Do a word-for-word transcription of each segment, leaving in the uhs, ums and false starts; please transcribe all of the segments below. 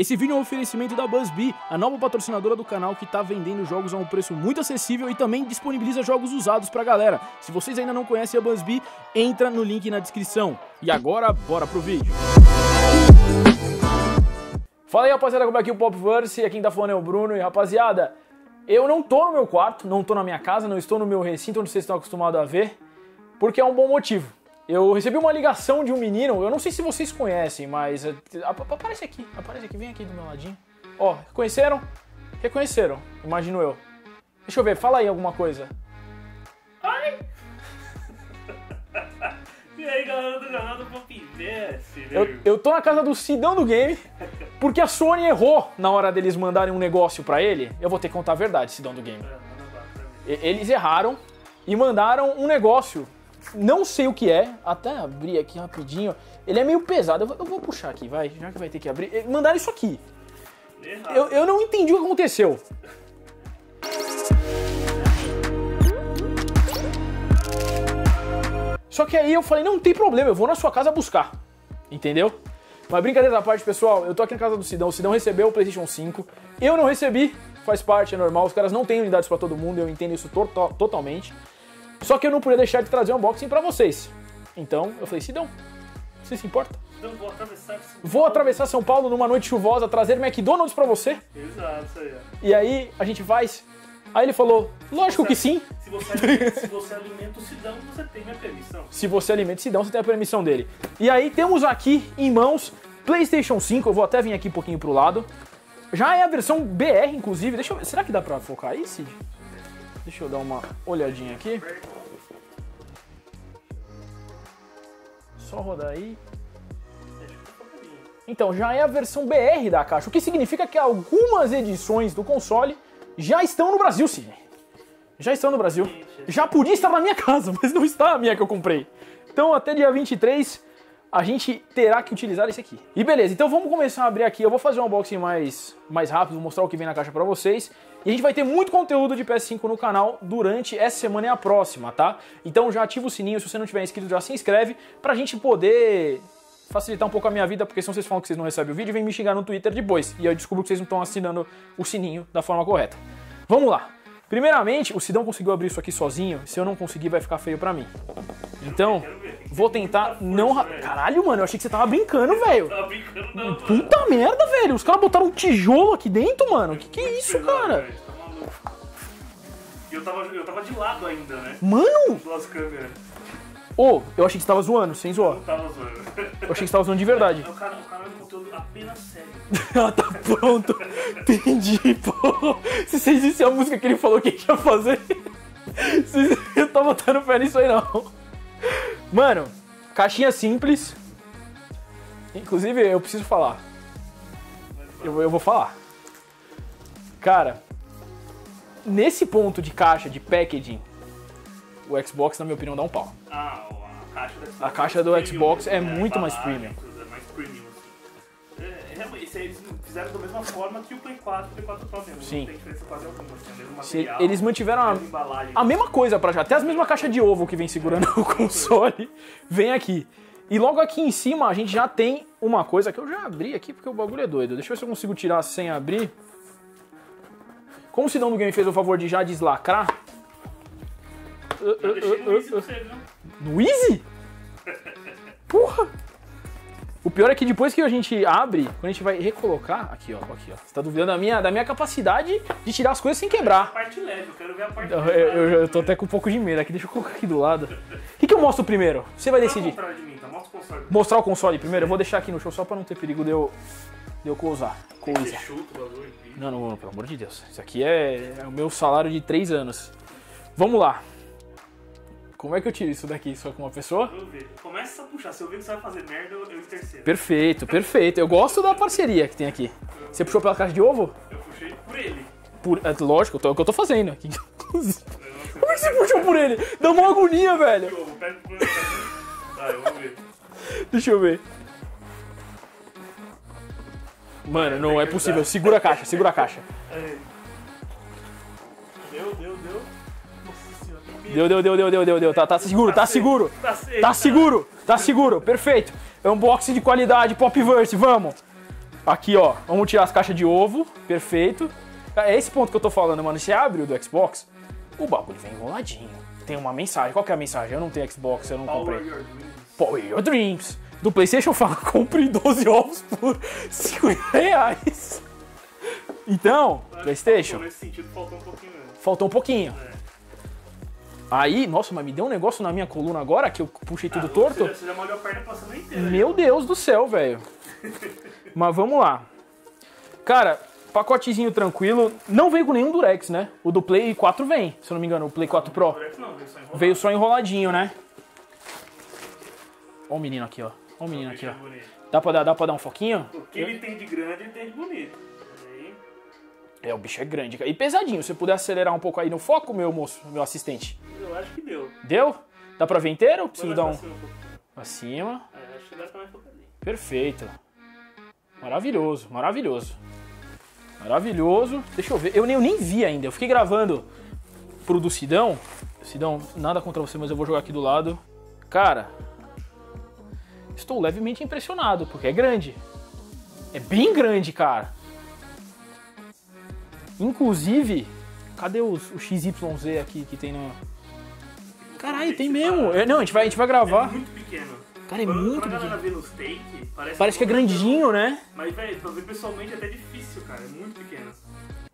Esse vídeo é um oferecimento da BuzzBee, a nova patrocinadora do canal que está vendendo jogos a um preço muito acessível e também disponibiliza jogos usados pra galera. Se vocês ainda não conhecem a BuzzBee, entra no link na descrição. E agora, bora pro vídeo. Fala aí, rapaziada, como é que é o PopVerse? Aqui quem tá falando é o Bruno. E rapaziada, eu não tô no meu quarto, não tô na minha casa, não estou no meu recinto onde vocês estão acostumados a ver, porque é um bom motivo. Eu recebi uma ligação de um menino, eu não sei se vocês conhecem, mas aparece aqui, aparece aqui, vem aqui do meu ladinho. Ó, reconheceram? Reconheceram, imagino eu. Deixa eu ver, fala aí alguma coisa. Ai! E aí, galera do canal do PopVerse? Eu, eu tô na casa do Sidão do Game, porque a Sony errou na hora deles mandarem um negócio pra ele. Eu vou ter que contar a verdade, Sidão do Game. Eles erraram e mandaram um negócio. Não sei o que é, até abrir aqui rapidinho. Ele é meio pesado, eu vou, eu vou puxar aqui, vai, já que vai ter que abrir. Mandaram isso aqui. Eu, eu não entendi o que aconteceu. Só que aí eu falei, não, não tem problema, eu vou na sua casa buscar. Entendeu? Mas brincadeira da parte, pessoal, eu tô aqui na casa do Sidão, o Sidão recebeu o PlayStation cinco. Eu não recebi, faz parte, é normal, os caras não têm unidades pra todo mundo, eu entendo isso to to totalmente. Só que eu não podia deixar de trazer um unboxing pra vocês. Então eu falei, Sidão, você se importa? Não, vou atravessar São Paulo. Vou atravessar São Paulo numa noite chuvosa, trazer McDonald's pra você. Exato, isso aí. É. E aí a gente faz. Aí ele falou, lógico você, que sim. Se você, alimenta, se você alimenta o Sidão, você tem minha permissão. Se você alimenta o Sidão, você tem a permissão dele. E aí temos aqui em mãos PlayStation cinco, eu vou até vir aqui um pouquinho pro lado. Já é a versão B R, inclusive. Deixa eu ver. Será que dá pra focar aí, Cid? Deixa eu dar uma olhadinha aqui. Só rodar aí. Então, já é a versão B R da caixa, o que significa que algumas edições do console já estão no Brasil, sim. Já estão no Brasil. Já podia estar na minha casa, mas não está a minha que eu comprei. Então, até dia vinte e três, a gente terá que utilizar esse aqui. E beleza, então vamos começar a abrir aqui. Eu vou fazer um unboxing mais, mais rápido, vou mostrar o que vem na caixa pra vocês. E a gente vai ter muito conteúdo de P S cinco no canal durante essa semana e a próxima, tá? Então já ativa o sininho, se você não tiver inscrito já se inscreve, pra gente poder facilitar um pouco a minha vida, porque senão vocês falam que vocês não recebem o vídeo e vem me xingar no Twitter depois. E eu descubro que vocês não estão assinando o sininho da forma correta. Vamos lá. Primeiramente, o Sidão conseguiu abrir isso aqui sozinho, se eu não conseguir vai ficar feio pra mim. Então, vou tentar não... Caralho, mano, eu achei que você tava brincando, velho. Puta merda, velho, os caras botaram um tijolo aqui dentro, mano. Que que é isso, cara? E eu tava de lado ainda, né? Mano! Ô, eu achei que você tava zoando, sem zoar. Eu tava zoando. Eu achei que você tava zoando de verdade. O cara é um conteúdo apenas sério. Ah, tá pronto. Entendi, pô. Se vocês dissem a música que ele falou que a gente ia fazer, vocês não tá botando fé nisso aí, não. Mano, caixinha simples. Inclusive, eu preciso falar. Eu, eu vou falar. Cara, nesse ponto de caixa, de packaging, o Xbox, na minha opinião, dá um pau. Ah, a caixa do Xbox, a caixa do Xbox é, é muito mais premium. É mais premium. É, eles fizeram da mesma forma que o Play quatro e o Play quatro Pro mesmo. Sim. Não tem diferença quase alguma, tem o mesmo material. Eles mantiveram a, a mesma coisa pra já. Até as mesmas caixas de ovo que vem segurando o console vem aqui. E logo aqui em cima a gente já tem uma coisa que eu já abri aqui porque o bagulho é doido. Deixa eu ver se eu consigo tirar sem abrir. Como o Sidão do Game fez o favor de já deslacrar... Uh, uh, uh, uh, uh. No Easy? Porra! O pior é que depois que a gente abre, quando a gente vai recolocar... Aqui, ó. Aqui, ó. Você tá duvidando da minha, da minha capacidade de tirar as coisas sem quebrar. A parte leve, eu quero ver a parte leve. Eu, eu, eu tô até com um pouco de medo aqui. Deixa eu colocar aqui do lado. O que, que eu mostro primeiro? Você vai decidir. Mostrar o console primeiro? Eu vou deixar aqui no show só pra não ter perigo de eu... Deu coisa. coisa. Não, não, não, pelo amor de Deus. Isso aqui é, é o meu salário de três anos. Vamos lá. Como é que eu tiro isso daqui só com uma pessoa? Eu ver. Começa a puxar. Se eu ver que você vai fazer merda, eu intercedo. Perfeito, perfeito. Eu gosto da parceria que tem aqui. Você puxou pela caixa de ovo? Eu puxei por ele. Por... É, lógico, é o que eu tô fazendo aqui. Como é que você puxou por ele? Dá uma agonia, velho. Tá, eu vou ver. Deixa eu ver. Mano, não é possível. Segura a caixa, segura a caixa. Deu, deu, deu. Deu, deu, deu, deu, deu, deu, deu. Tá, tá seguro, tá, tá seguro. Tá, tá seguro, tá seguro, perfeito. É um box de qualidade, PopVerse, vamos. Aqui, ó, vamos tirar as caixas de ovo, perfeito. É esse ponto que eu tô falando, mano. Você abre o do Xbox, o bagulho vem enroladinho. Tem uma mensagem. Qual que é a mensagem? Eu não tenho Xbox, eu não Power comprei. Your Power Your Dreams. Do PlayStation fala, compre doze ovos por cinco reais. Então, é, PlayStation... Nesse sentido, faltou um pouquinho. Né? Faltou um pouquinho. É. Aí, nossa, mas me deu um negócio na minha coluna agora, que eu puxei tudo ah, torto. Você já, você já molhou a perna passando inteira. Meu Deus do céu, velho. Mas vamos lá. Cara, pacotezinho tranquilo. Não veio com nenhum Durex, né? O do Play quatro vem, se eu não me engano. O Play quatro Pro. Durex não, veio, só veio só enroladinho, né? Ó o menino aqui, ó. Ó o menino aqui, ó. Dá pra dar, dá pra dar um foquinho? O que ele tem de grande, ele tem de bonito. É, o bicho é grande. E pesadinho. Se você puder acelerar um pouco aí no foco, meu moço, meu assistente. Eu acho que deu. Deu? Dá pra ver inteiro? Preciso dar um... Acima. Acho que dá pra mais focadinho. Perfeito. Maravilhoso, maravilhoso. Maravilhoso. Deixa eu ver. Eu nem, eu nem vi ainda. Eu fiquei gravando pro do Sidão. Sidão, nada contra você, mas eu vou jogar aqui do lado. Cara... Estou levemente impressionado, porque é grande. É bem grande, cara. Inclusive, cadê os, o X Y Z aqui que tem no... Caralho, tem mesmo. É, não, a gente vai, a gente vai gravar. É muito pequeno. Cara, é quando, muito quando pequeno. Vê nos take, parece, parece que é grandinho, não, né? Mas, velho, pra ver pessoalmente é até difícil, cara. É muito pequeno.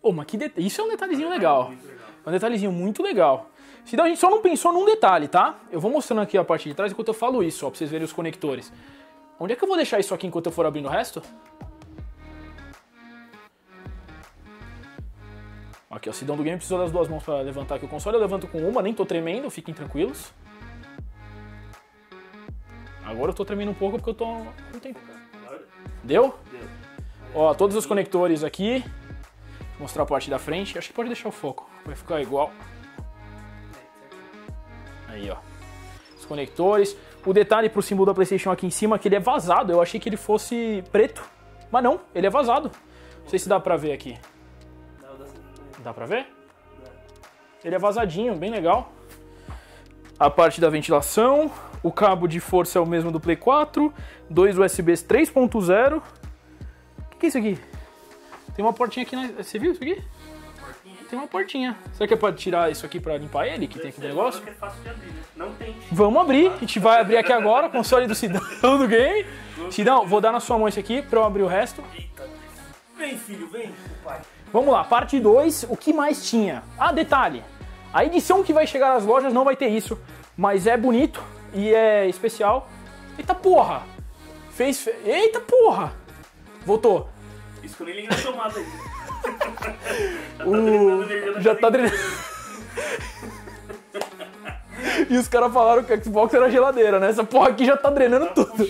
Pô, mas que det... isso é um detalhezinho é legal. legal. É um detalhezinho muito legal. Então a gente só não pensou num detalhe, tá? Eu vou mostrando aqui a parte de trás enquanto eu falo isso, ó, pra vocês verem os conectores. Onde é que eu vou deixar isso aqui enquanto eu for abrindo o resto? Aqui, ó, Sidão do Game precisou das duas mãos pra levantar aqui o console. Eu levanto com uma, nem tô tremendo, fiquem tranquilos. Agora eu tô tremendo um pouco porque eu tô... Não tem... Deu? Deu. Ó, todos os conectores aqui. Vou mostrar a parte da frente. Acho que pode deixar o foco, vai ficar igual. Aí, ó. Os conectores. O detalhe pro símbolo da PlayStation aqui em cima é que ele é vazado. Eu achei que ele fosse preto, mas não, ele é vazado. Não sei se dá pra ver aqui. Dá pra ver? Ele é vazadinho, bem legal. A parte da ventilação. O cabo de força é o mesmo do Play quatro. Dois U S Bs três ponto zero. O que é isso aqui? Tem uma portinha aqui na... Você viu isso aqui? Tem uma portinha. Será que é pra tirar isso aqui pra limpar ele? Que tem aqui o negócio? É fácil de abrir, né? Não tem. Vamos abrir. A gente vai abrir aqui agora. Console do Sidão do Game. Sidão, vou dar na sua mão isso aqui pra eu abrir o resto. Vem, filho, vem, pai. Vamos lá, parte dois, o que mais tinha? Ah, detalhe, a edição que vai chegar às lojas não vai ter isso, mas é bonito e é especial. Eita porra! Fez... Fe... Eita porra! Voltou. Isso que eu nem liguei na tomada aí. o... Já tá drenando. E os caras falaram que o Xbox era geladeira, né? Essa porra aqui já tá drenando tá tudo.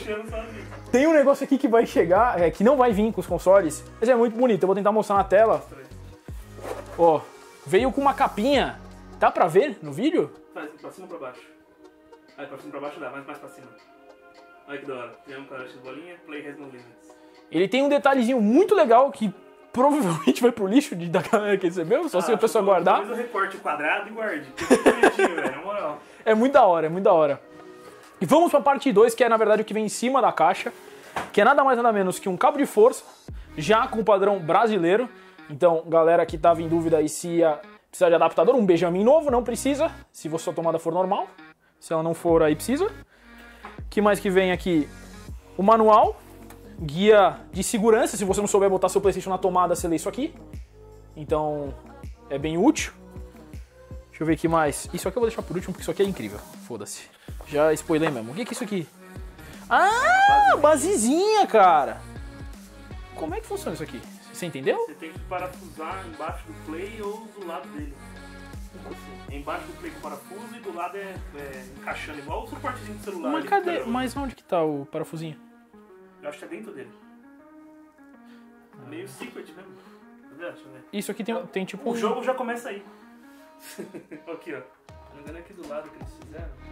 Tem um negócio aqui que vai chegar, é, que não vai vir com os consoles, mas é muito bonito. Eu vou tentar mostrar na tela. Ó, veio com uma capinha. Dá pra ver no vídeo? Faz pra cima ou pra baixo? Aí pra cima pra baixo dá, mas mais pra cima. Olha que da hora. Tem um cara de bolinha, play has no limits. Ele tem um detalhezinho muito legal que provavelmente vai pro lixo de, da galera que recebeu, só ah, se a pessoa guardar. Depois eu recorte o quadrado e guarde. velho, na moral. É muito da hora, é muito da hora. E vamos para a parte dois, que é na verdade o que vem em cima da caixa, que é nada mais nada menos que um cabo de força, já com o padrão brasileiro. Então, galera que estava em dúvida aí se ia precisar de adaptador, um Benjamin novo, não precisa, se a sua tomada for normal, se ela não for aí precisa. Que mais que vem aqui? O manual, guia de segurança, se você não souber botar seu PlayStation na tomada, você lê isso aqui. Então, é bem útil. Deixa eu ver aqui mais. Isso aqui eu vou deixar por último, porque isso aqui é incrível. Foda-se. Já spoilei mesmo. O que é, que é isso aqui? Ah, basezinha, cara. Como é que funciona isso aqui? Você entendeu? Você tem que parafusar embaixo do play ou do lado dele. Assim, embaixo do play com parafuso e do lado é, é encaixando igual o suportezinho do celular. Mas, cadê? Mas onde que tá o parafusinho? Eu acho que é dentro dele. Meio secret mesmo. Deixa eu ver. Isso aqui tem, tem tipo... O um... jogo já começa aí. Aqui, ó. Não engano aqui do lado que eles fizeram.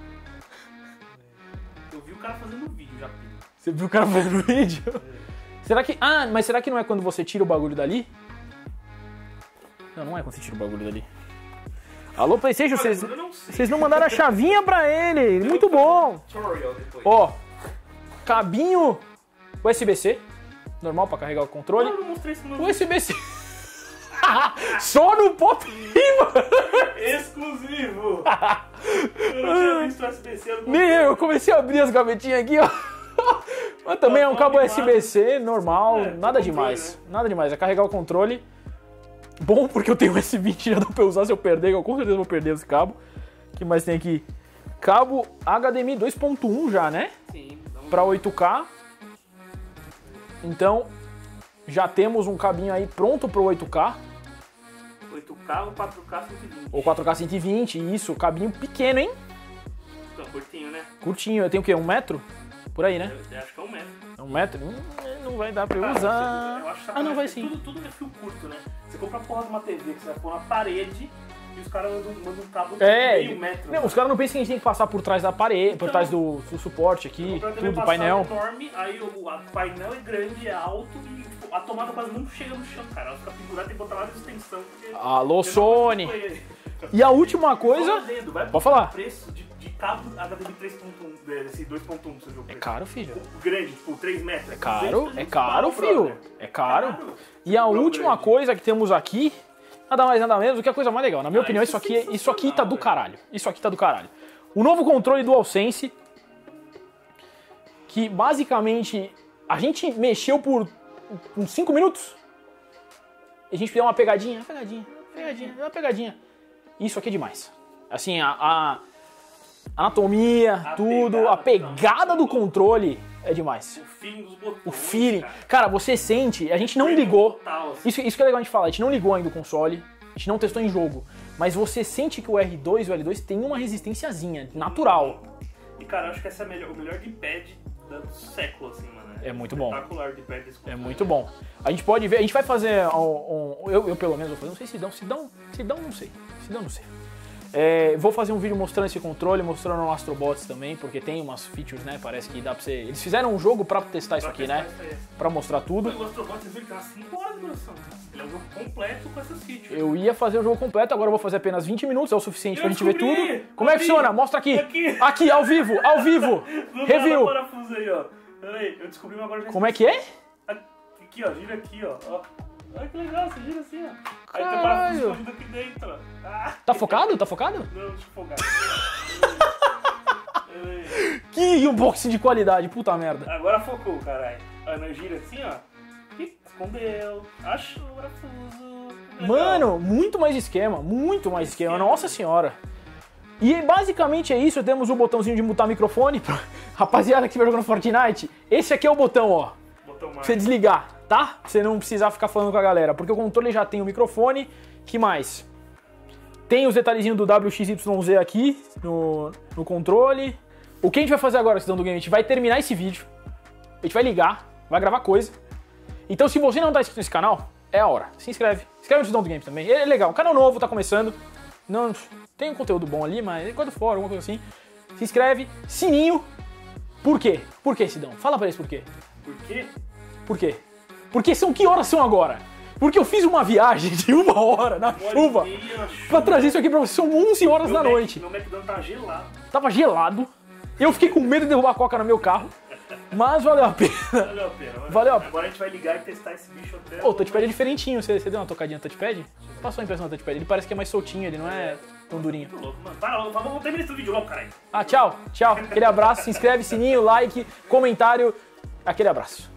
Eu vi o cara fazendo vídeo já. Você viu o cara fazendo vídeo? É. Será que... Ah, mas será que não é quando você tira o bagulho dali? Não, não é quando você tira o bagulho dali. Alô, PlayStation, vocês não, não mandaram a chavinha pra ele. Muito bom. Ó, cabinho U S B C. normal pra carregar o controle. Eu não mostrei isso no U S B-C. Só no Pop! Exclusivo! Eu não tinha visto o U S B-C. Nem eu, eu comecei a abrir as gavetinhas aqui, ó. Mas também é um cabo U S B-C normal, é, nada demais. Né? Nada demais, é carregar o controle. Bom, porque eu tenho esse vinte, já dá pra usar se eu perder, eu com certeza vou perder esse cabo. O que mais tem aqui? Cabo H D M I dois ponto um já, né? Sim. Pra oito K. Então, já temos um cabinho aí pronto pro oito K. oito K ou quatro K cento e vinte. Ou quatro K cento e vinte, isso. Cabinho pequeno, hein? Então, curtinho, né? Curtinho. Eu tenho o quê? Um metro? Por aí, né? Eu acho que é um metro. É um metro? Hum, não vai dar pra eu ah, usar. Eu acho que ah, não vai sim. Tudo, tudo é fio curto, né? Você compra a porra de uma T V que você vai pôr na parede e os caras mandam, mandam um cabo de é, meio metro. Não, os caras não pensam que a gente tem que passar por trás da parede, por então, trás do, do suporte aqui, tudo, do painel. Enorme, aí o a painel é grande, é alto e tipo, a tomada quase não chega no chão, cara. Ela fica pendurada e botar lá de extensão. Alô, Sony! E a última coisa... Dizendo, vai pode falar. Preço de cabo H D M I três ponto um, esse dois ponto um, você viu? É caro, filho. O grande, tipo, três metros. É caro, é caro, filho. É caro. E a última coisa que temos aqui, nada mais nada menos, o que é a coisa mais legal. Na minha opinião, isso aqui, isso aqui tá do caralho. Isso aqui tá do caralho. O novo controle DualSense, que basicamente a gente mexeu por uns cinco minutos. E a gente deu uma pegadinha, uma pegadinha, uma pegadinha, uma pegadinha. Isso aqui é demais. Assim, a... a anatomia, a tudo, pegada, a pegada do controle é demais. O feeling dos botões. O feeling. Cara, cara você sente, a gente não ligou. Isso, isso que é legal a gente falar, a gente não ligou ainda o console, a gente não testou em jogo. Mas você sente que o R dois e o L dois tem uma resistênciazinha, natural. E cara, eu acho que esse é melhor, o melhor de pad do século, assim, mano. É muito bom. De pad desse é muito bom. A gente pode ver, a gente vai fazer um. um eu, eu pelo menos vou fazer, não sei se dão, se dão, se dão, não sei. Se dão, não sei. É, vou fazer um vídeo mostrando esse controle, mostrando no AstroBots também, porque tem umas features, né? Parece que dá pra você... Eles fizeram um jogo pra testar pra isso aqui, testar né? Isso pra mostrar tudo. O AstroBots ele tá cinco horas de duração, cara. Ele é um jogo completo com essas features. Eu ia fazer o jogo completo, agora eu vou fazer apenas vinte minutos, é o suficiente eu pra gente ver tudo. Descobri. Como é que funciona? Mostra aqui. Aqui, aqui ao vivo, ao vivo. Review. Aí, ó. Peraí, eu descobri uma agora... Como é que é? Aqui, ó. Gira aqui, ó. ó. Olha que legal, você gira assim, ó. Aí tem parafuso escondido aqui dentro. Ah. Tá focado? Tá focado? Não, deixa eu focar. Que unboxing de qualidade, puta merda. Agora focou, caralho. Aí nós gira assim, ó. Escondeu. Achou o parafuso. Mano, muito mais esquema. Muito mais esquema. esquema. Nossa senhora. E basicamente é isso. Temos o um botãozinho de mutar microfone. Rapaziada que vai jogando Fortnite, esse aqui é o botão, ó. Botão mais. Pra você desligar. Tá? Você não precisar ficar falando com a galera, porque o controle já tem o microfone. Que mais? Tem os detalhezinhos do W X Y Z aqui no, no controle. O que a gente vai fazer agora, Sidão do Game? A gente vai terminar esse vídeo, a gente vai ligar, vai gravar coisa. Então se você não tá inscrito nesse canal, é a hora. Se inscreve, inscreve no Sidão do Game também. É legal, um canal novo, tá começando. Não, tem um conteúdo bom ali, mas é coisa fora, alguma coisa assim. Se inscreve, sininho. Por quê? Por quê, Sidão? Fala pra eles por quê. Por quê? Por quê? Porque são que horas são agora? Porque eu fiz uma viagem de uma hora na chuva pra trazer isso aqui pra vocês. São onze horas da noite. Meu McDonald's tava gelado. Tava gelado. Eu fiquei com medo de derrubar a coca no meu carro. Mas valeu a pena. Valeu a pena. Valeu a pena. Agora a gente vai ligar e testar esse bicho até... Ô, o touchpad é diferentinho. Você, você deu uma tocadinha no touchpad? Passou a impressão do touchpad. Ele parece que é mais soltinho, ele não é tão durinho. Muito louco, mano. Para, vamos terminar esse vídeo logo, caralho. Ah, tchau. Tchau. Aquele abraço. Se inscreve, sininho, like, comentário. Aquele abraço.